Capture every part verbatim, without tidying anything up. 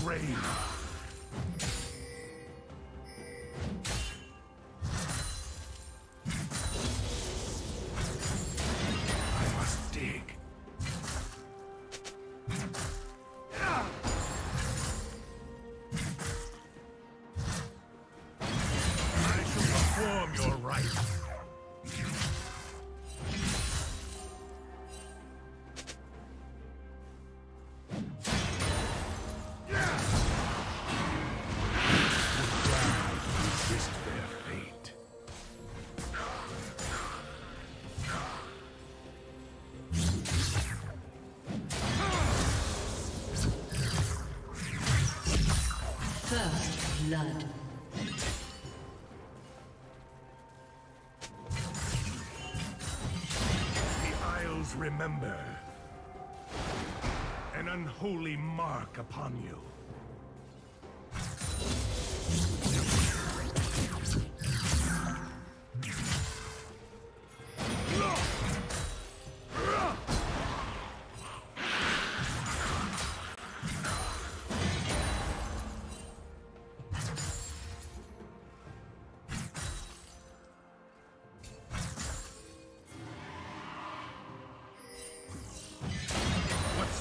grave. First blood. The Isles remember. An unholy mark upon you.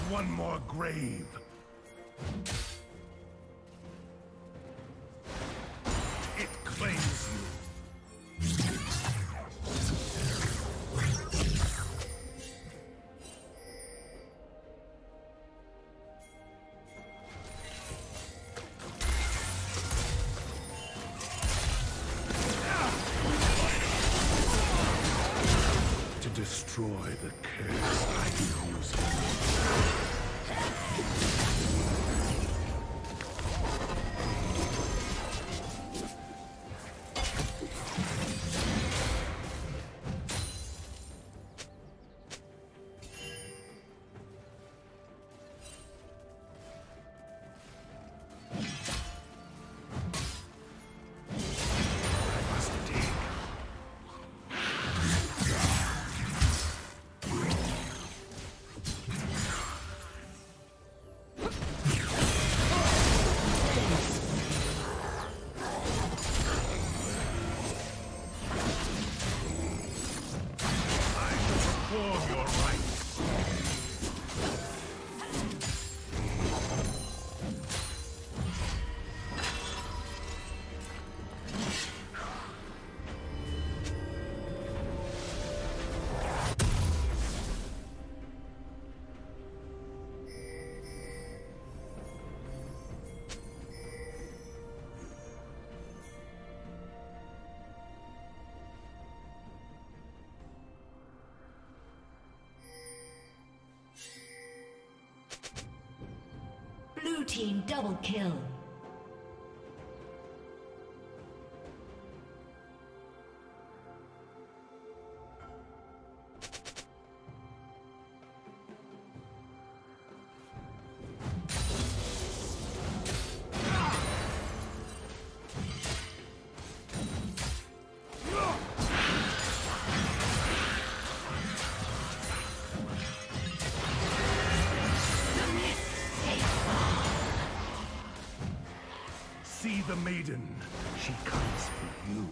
One more grave. It claims you. To destroy the curse I can use it. Blue team double kill. See the maiden, she comes for you.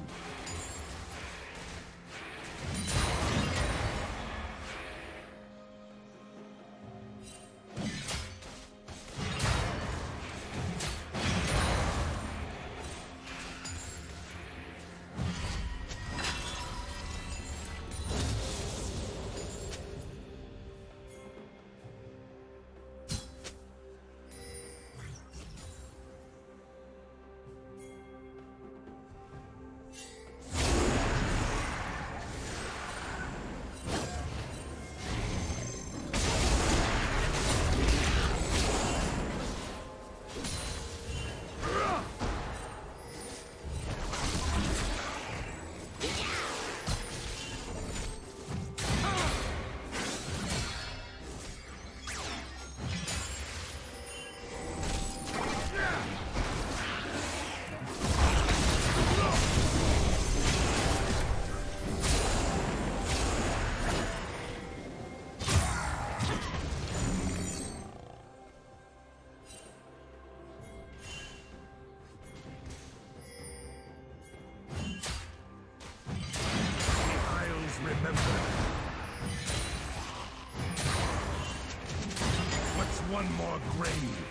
one more grave.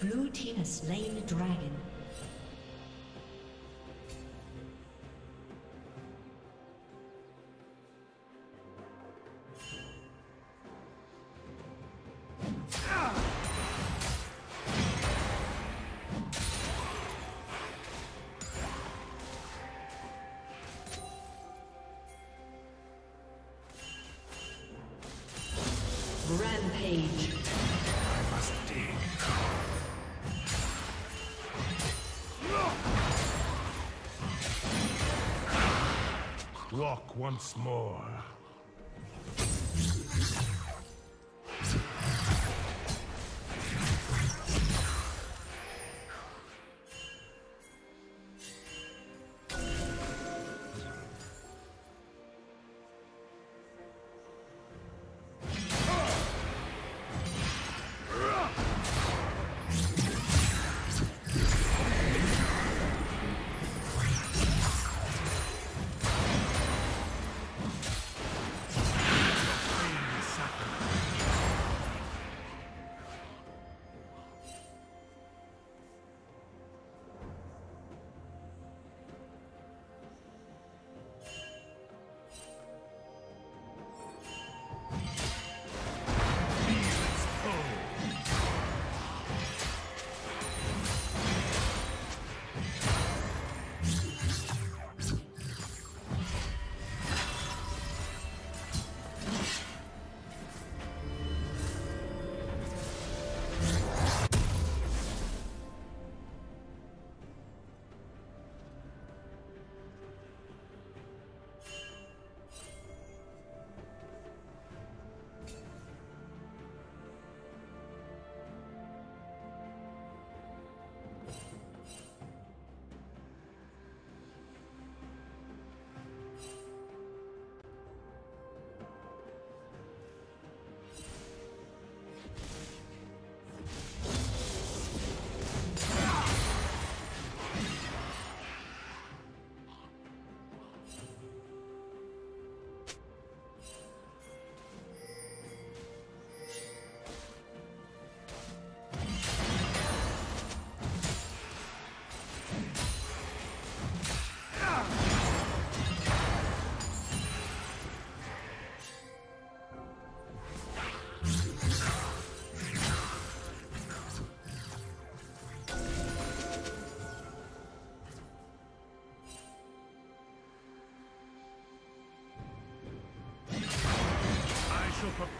Blue team has slain the dragon. Rampage. I must dig. Rock once more.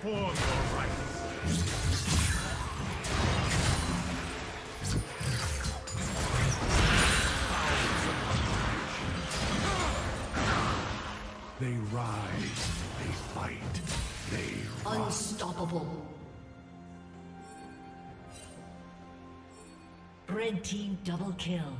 For your rights. They rise, they fight, they run. Unstoppable. Red team double kill.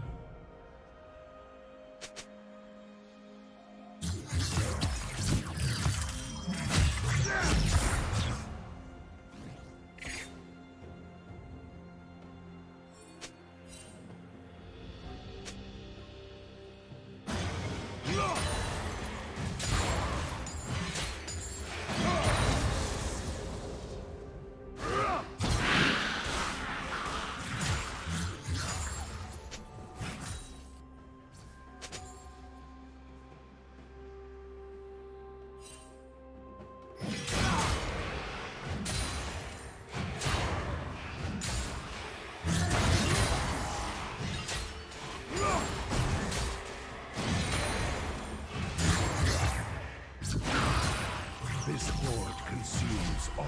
This horde consumes all.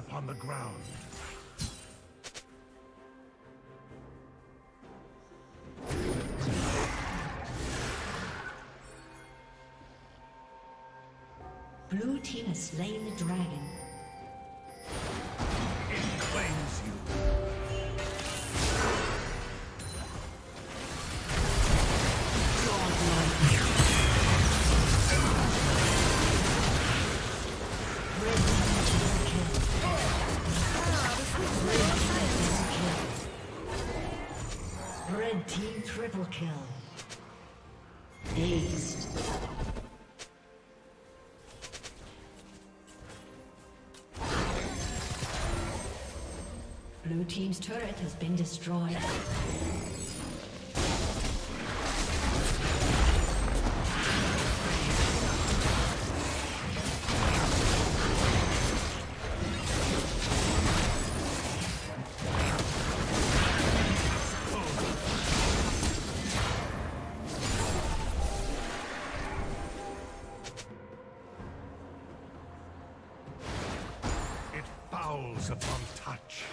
press upon the ground. Blue team has slain the dragon. It claims you. Team triple kill. Dazed. Blue team's turret has been destroyed. Upon touch.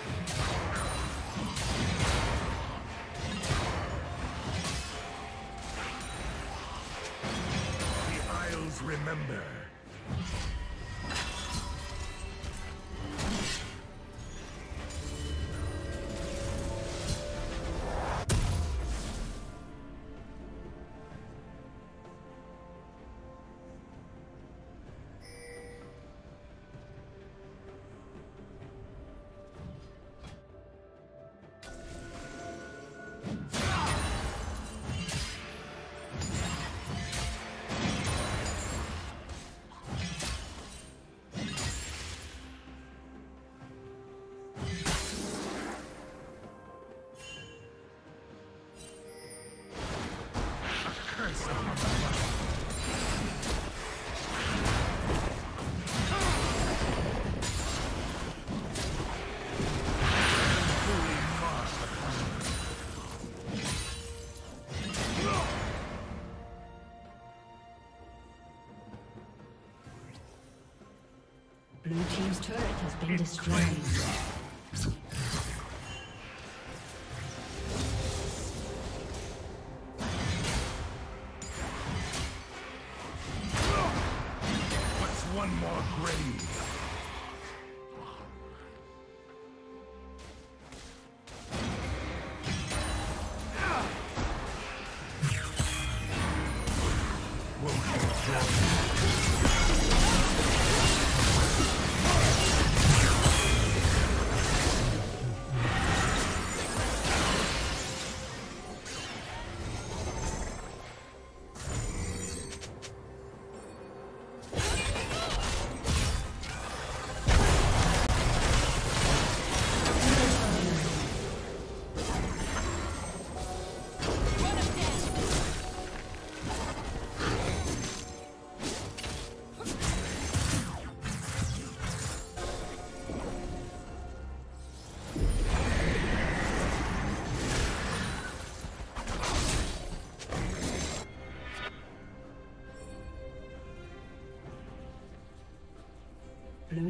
The Isles remember. Blue team's turret has been destroyed. Blue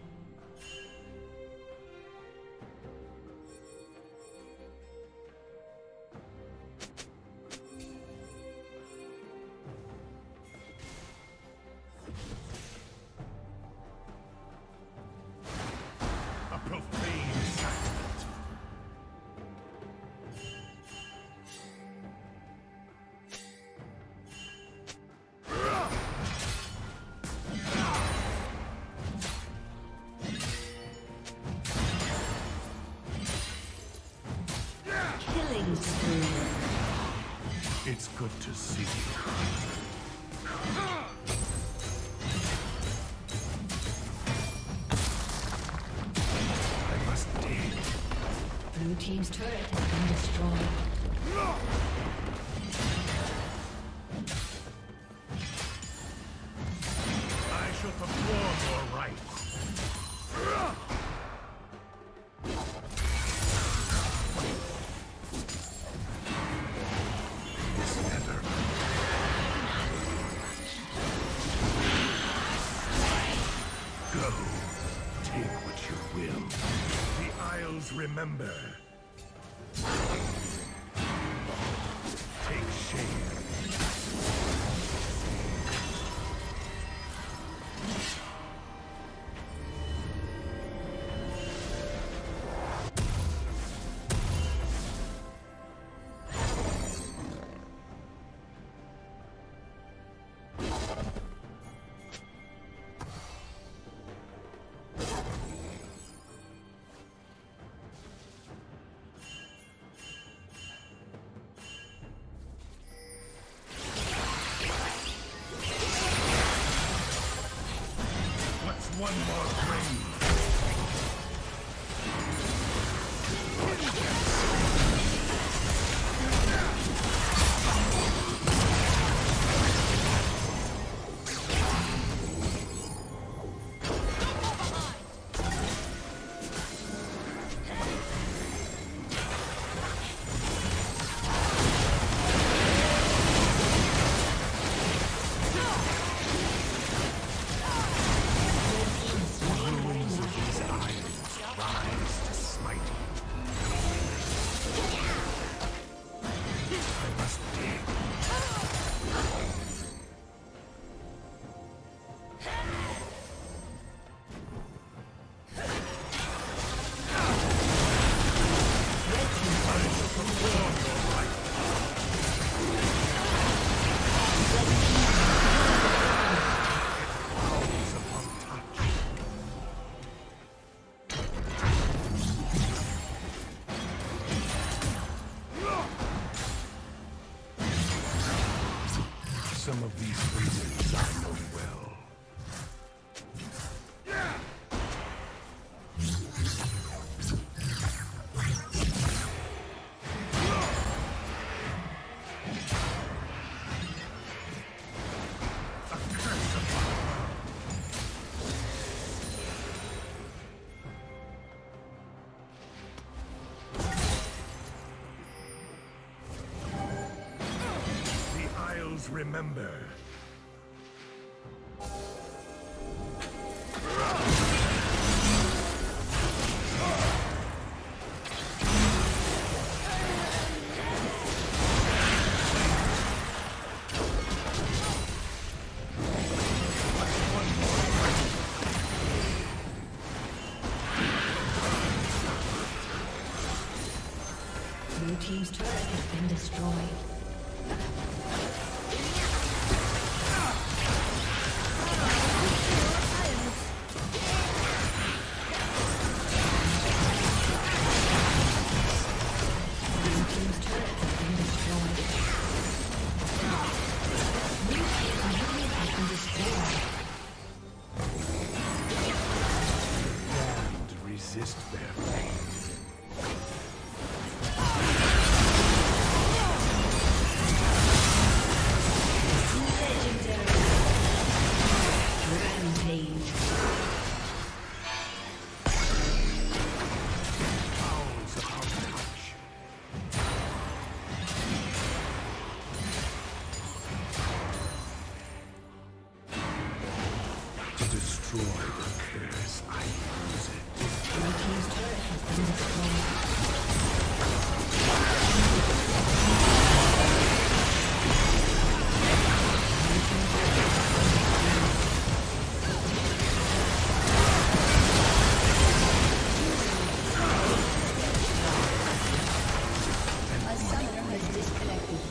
It's good to see you. I must dig. Blue team's turret has been destroyed. Go. remember. Take shape. One more grave. Some of these reasons I know well. Remember. Blue team's turret has been destroyed. Disconnected.